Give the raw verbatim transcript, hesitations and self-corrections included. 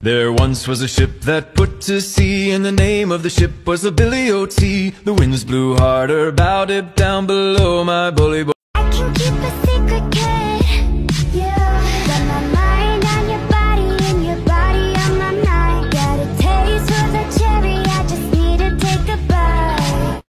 There once was a ship that put to sea, and the name of the ship was the Billy O T. The winds blew harder, bowed it down below my bully boy. I can keep a secret cave.